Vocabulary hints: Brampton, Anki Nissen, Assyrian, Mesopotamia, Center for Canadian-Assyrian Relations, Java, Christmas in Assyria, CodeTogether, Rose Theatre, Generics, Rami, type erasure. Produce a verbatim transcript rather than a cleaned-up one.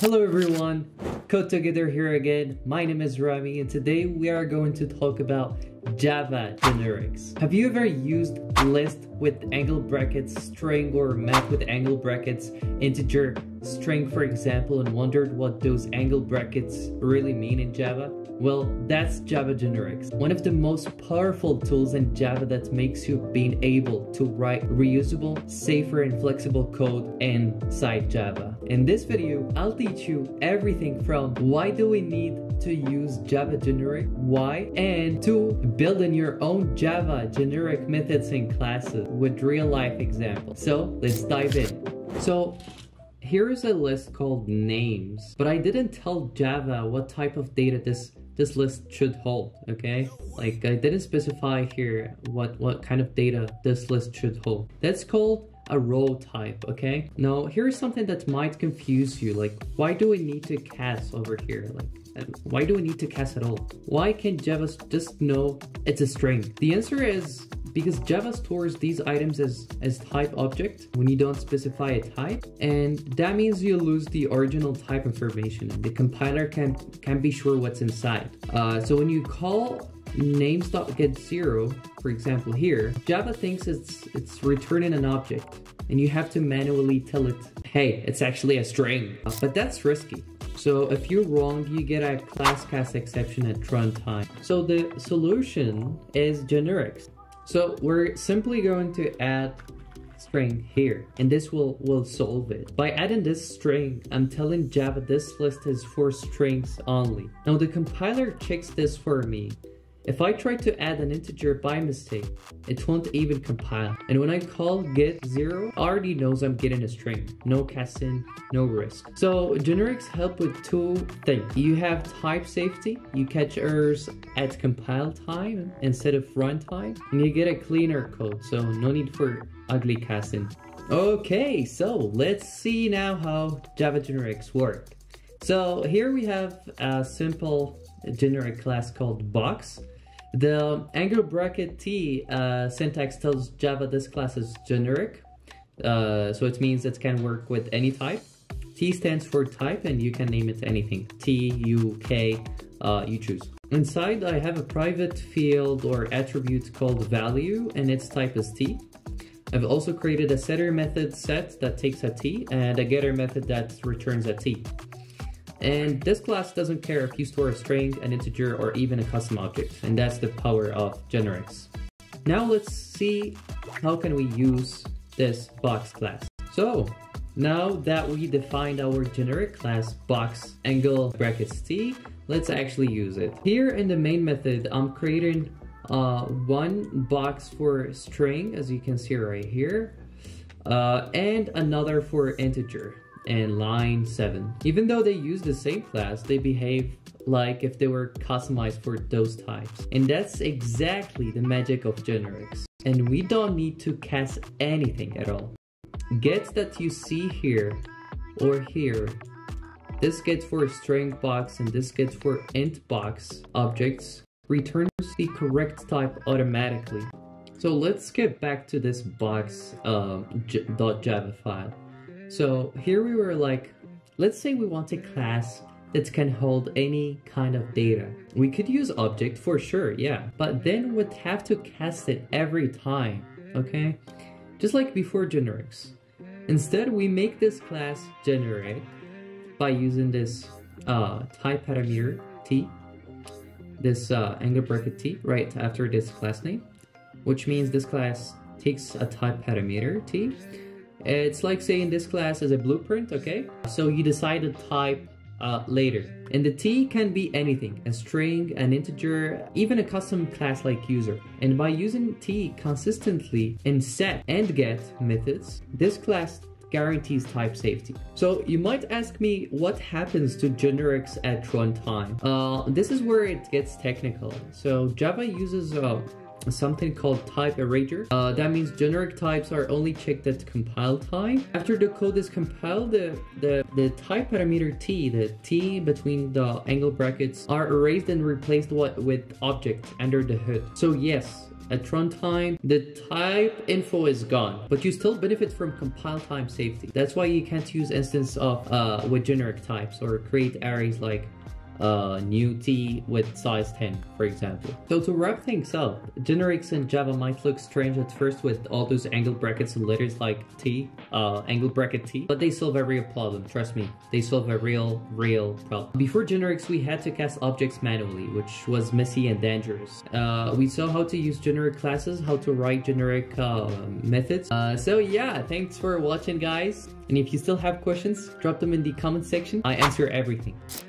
Hello everyone, CodeTogether here again. My name is Rami and today we are going to talk about Java generics. Have you ever used list with angle brackets, string, or map with angle brackets, integer, string for example, and wondered what those angle brackets really mean in Java? Well, that's Java generics, one of the most powerful tools in Java that makes you being able to write reusable, safer, and flexible code inside Java. In this video, I'll teach you everything from why do we need to use Java generic, why, and to building your own Java generic methods and classes with real-life examples. So let's dive in. So, here is a list called names, but I didn't tell Java what type of data this this list should hold, okay? Like I didn't specify here what, what kind of data this list should hold. That's called a row type, okay? Now, here's something that might confuse you, like why do we need to cast over here? Like, and why do we need to cast at all? Why can't Java just know it's a string? The answer is because Java stores these items as, as type object when you don't specify a type, and that means you lose the original type information and the compiler can, can't be sure what's inside. Uh, so when you call names.getZero, for example here, Java thinks it's, it's returning an object and you have to manually tell it, hey, it's actually a string. Uh, but that's risky. So if you're wrong, you get a class cast exception at runtime. So the solution is generics. So we're simply going to add string here, and this will, will solve it. By adding this string, I'm telling Java this list is for strings only. Now the compiler checks this for me. If I try to add an integer by mistake, it won't even compile. And when I call get zero, already knows I'm getting a string. No casting, no risk. So generics help with two things. You have type safety. You catch errors at compile time instead of runtime. And you get a cleaner code, so no need for ugly casting. Okay, so let's see now how Java generics work. So here we have a simple generic class called box. The angle bracket T uh, syntax tells Java this class is generic, uh, so it means it can work with any type. T stands for type and you can name it anything. T, U, K, uh, you choose. Inside I have a private field or attribute called value and its type is T. I've also created a setter method set that takes a T and a getter method that returns a T. And this class doesn't care if you store a string, an integer, or even a custom object, and that's the power of generics. Now let's see how can we use this box class. So now that we defined our generic class box angle brackets T, let's actually use it. Here in the main method, I'm creating uh, one box for string, as you can see right here, uh, and another for integer. And line seven. Even though they use the same class, they behave like if they were customized for those types. And that's exactly the magic of generics. And we don't need to cast anything at all. Gets that you see here or here, this gets for string box and this gets for int box objects, returns the correct type automatically. So let's get back to this box uh, .java file. So here we were like, let's say we want a class that can hold any kind of data. We could use object for sure, yeah, but then we'd have to cast it every time, okay? Just like before generics. Instead, we make this class generic by using this uh, type parameter T, this uh, angle bracket T right after this class name, which means this class takes a type parameter T. It's like saying this class is a blueprint, okay? So you decide to type uh, later. And the T can be anything, a string, an integer, even a custom class like user. And by using T consistently in set and get methods, this class guarantees type safety. So you might ask me what happens to generics at runtime. Uh, this is where it gets technical. So Java uses uh, something called type erasure. Uh, that means generic types are only checked at compile time. After the code is compiled, the, the, the type parameter T, the T between the angle brackets, are erased and replaced with object under the hood. So yes, at runtime, the type info is gone, but you still benefit from compile time safety. That's why you can't use instance of uh, with generic types or create arrays like Uh, new T with size ten, for example. So to wrap things up, generics in Java might look strange at first with all those angle brackets and letters like T, uh, angle bracket T, but they solve a real problem, trust me. They solve a real, real problem. Before generics, we had to cast objects manually, which was messy and dangerous. Uh, we saw how to use generic classes, how to write generic uh, methods. Uh, so yeah, thanks for watching, guys. And if you still have questions, drop them in the comment section. I answer everything.